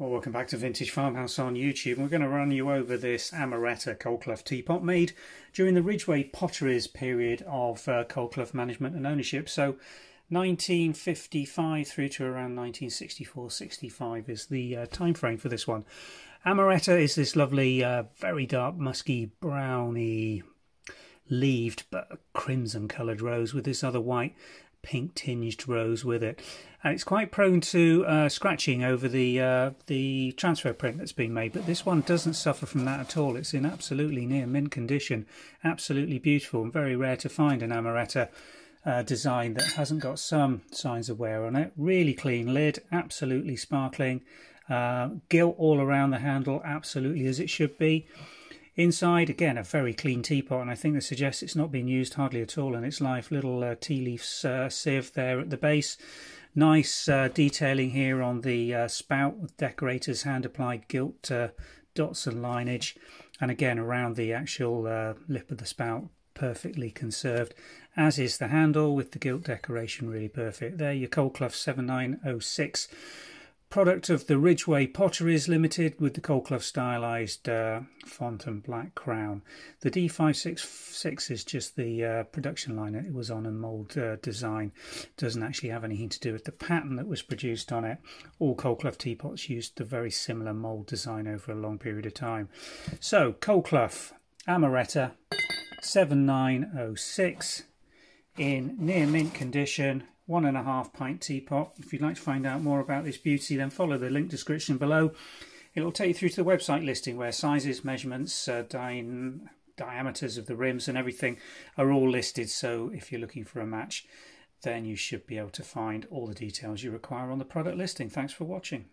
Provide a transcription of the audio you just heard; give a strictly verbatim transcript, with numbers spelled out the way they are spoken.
Well, welcome back to Vintage Farmhouse on YouTube. We're going to run you over this Amoretta Colclough teapot made during the Ridgeway Potteries period of uh, Colclough management and ownership. So nineteen fifty-five through to around nineteen sixty-four sixty-five is the uh, time frame for this one. Amoretta is this lovely, uh, very dark, musky, browny, leaved but crimson coloured rose with this other white pink tinged rose with it, and it's quite prone to uh, scratching over the uh, the transfer print that's been made, but this one doesn't suffer from that at all. It's in absolutely near mint condition, absolutely beautiful, and very rare to find an Amoretta uh, design that hasn't got some signs of wear on it. Really clean lid, absolutely sparkling, uh, gilt all around the handle, absolutely as it should be. Inside, again, a very clean teapot, and I think this suggests it's not been used hardly at all in its life. Little uh, tea leaf uh, sieve there at the base. Nice uh, detailing here on the uh, spout with decorators hand-applied gilt uh, dots and lineage. And again, around the actual uh, lip of the spout, perfectly conserved, as is the handle with the gilt decoration, really perfect. There, your Colclough seven nine oh six. Product of the Ridgeway Potteries Limited with the Colclough stylised uh, font and black crown. The D five six six is just the uh, production line that it was on and mould uh, design. Doesn't actually have anything to do with the pattern that was produced on it. All Colclough teapots used the very similar mould design over a long period of time. So Colclough Amoretta seven nine oh six in near mint condition. One and a half pint teapot. If you'd like to find out more about this beauty, then follow the link description below. It'll take you through to the website listing where sizes, measurements, uh, di diameters of the rims and everything are all listed. So if you're looking for a match, then you should be able to find all the details you require on the product listing. Thanks for watching.